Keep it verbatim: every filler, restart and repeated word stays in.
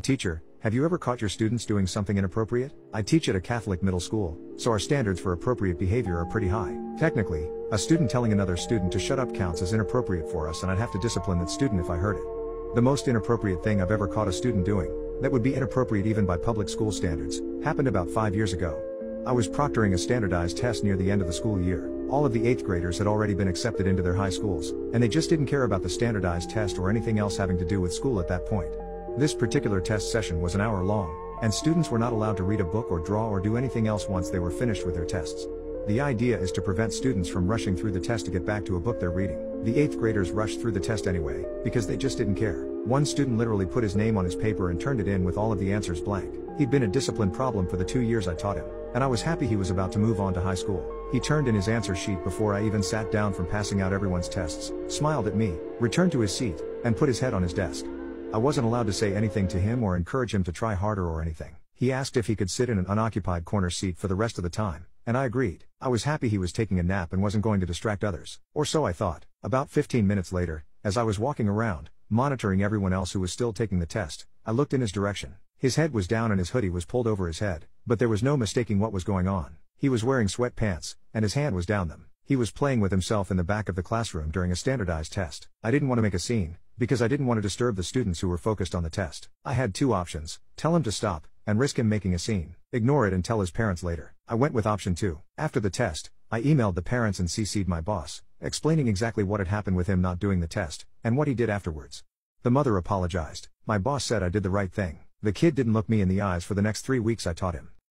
Teacher, have you ever caught your students doing something inappropriate? I teach at a Catholic middle school, so our standards for appropriate behavior are pretty high. Technically, a student telling another student to shut up counts as inappropriate for us, and I'd have to discipline that student if I heard it. The most inappropriate thing I've ever caught a student doing, that would be inappropriate even by public school standards, happened about five years ago. I was proctoring a standardized test near the end of the school year. All of the eighth graders had already been accepted into their high schools, and they just didn't care about the standardized test or anything else having to do with school at that point. This particular test session was an hour long, and students were not allowed to read a book or draw or do anything else once they were finished with their tests. The idea is to prevent students from rushing through the test to get back to a book they're reading. The eighth graders rushed through the test anyway, because they just didn't care. One student literally put his name on his paper and turned it in with all of the answers blank. He'd been a discipline problem for the two years I taught him, and I was happy he was about to move on to high school. He turned in his answer sheet before I even sat down from passing out everyone's tests, smiled at me, returned to his seat, and put his head on his desk. I wasn't allowed to say anything to him or encourage him to try harder or anything. He asked if he could sit in an unoccupied corner seat for the rest of the time, and I agreed. I was happy he was taking a nap and wasn't going to distract others, or so I thought. About fifteen minutes later, as I was walking around, monitoring everyone else who was still taking the test, I looked in his direction. His head was down and his hoodie was pulled over his head, but there was no mistaking what was going on. He was wearing sweatpants, and his hand was down them. He was playing with himself in the back of the classroom during a standardized test. I didn't want to make a scene, because I didn't want to disturb the students who were focused on the test. I had two options: tell him to stop, and risk him making a scene; ignore it and tell his parents later. I went with option two. After the test, I emailed the parents and C C'd my boss, explaining exactly what had happened with him not doing the test, and what he did afterwards. The mother apologized. My boss said I did the right thing. The kid didn't look me in the eyes for the next three weeks I taught him.